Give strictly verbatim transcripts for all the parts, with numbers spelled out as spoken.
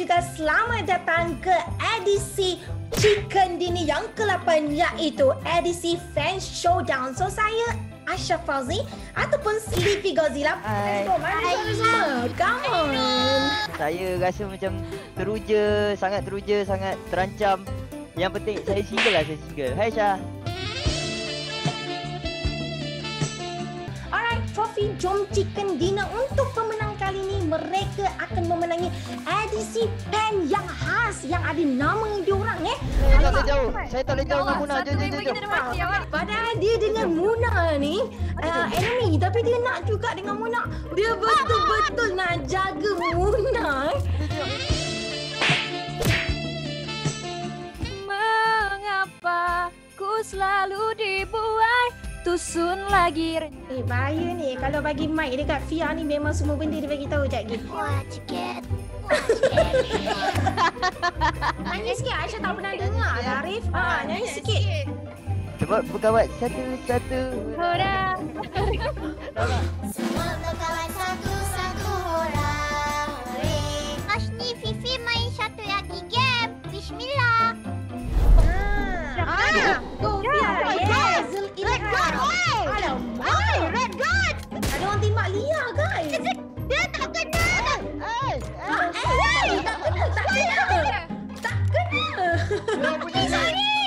juga selamat datang ke edisi Chicken Dinner yang ke lapan iaitu edisi Fan Showdown. So saya Aisyah Fauzi ataupun Sleepy Godzilla. Let's go, mari semua. Come on. Saya rasa macam teruja, sangat teruja, sangat terancam. Yang penting saya single lah, saya single. Hai Syah. Alright, trofi Jom Chicken Dinner untuk pemenang kali ini, mereka akan memenangi edisi pen yang khas yang ada nama diorang eh. Saya tak boleh jauh. Saya tak boleh jauh dengan Muna. Jom, jom, jom. Padahal dia dengan Muna ni uh, enemy, tapi dia nak juga dengan Muna. Dia betul-betul nak jaga Muna. Mengapa ku selalu dibuai tusun lagi. Eh, bahaya ni. Kalau bagi mic dekat Fia ni memang semua benda dia bagi tahu jap lagi. Wah, cikit. Nyanyi sikit. Aisyah tak pernah dengar. Arif, ah, nyanyi sikit. Cepat berkawan satu-satu. Hurrah. Semua berkawan satu-satu. Hurrah. Pas ni Fifi main satu lagi game. Bismillah. Ah, go Fia. Red God, oi! Oi, Red God! Ada orang timbak Lia, guys! Dia tak kena! Oi! Oi! Tak kena! Tak kena! Tak kena! Sorry!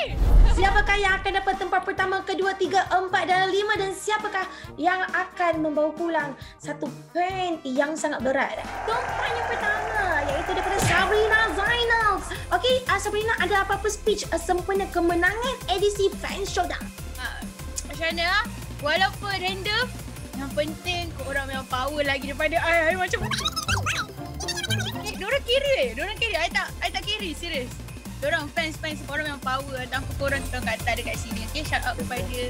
Siapakah yang akan dapat tempat pertama, kedua, tiga, empat dan lima? Dan siapakah yang akan membawa pulang satu pen yang sangat berat? Tumpuan yang pertama iaitu daripada Sabrina Zainal. Okey, Sabrina, ada apa-apa speech sempena kemenangan edisi Fan Showdown? Macam mana lah, walaupun random, yang penting korang memang power lagi daripada I. I macam eh, diorang carry eh, diorang carry, I tak, I tak carry, serius. Diorang fans-fans, korang memang power, tanpa korang kita orang kat atas dekat sini. Okay, shout out kepada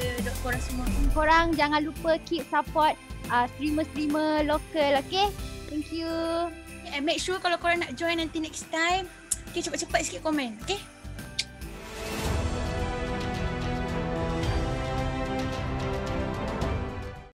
korang semua. Korang jangan lupa keep support uh, streamer-streamer lokal, okay? Thank you. And make sure kalau korang nak join nanti next time, okay, cepat-cepat sikit komen, okay?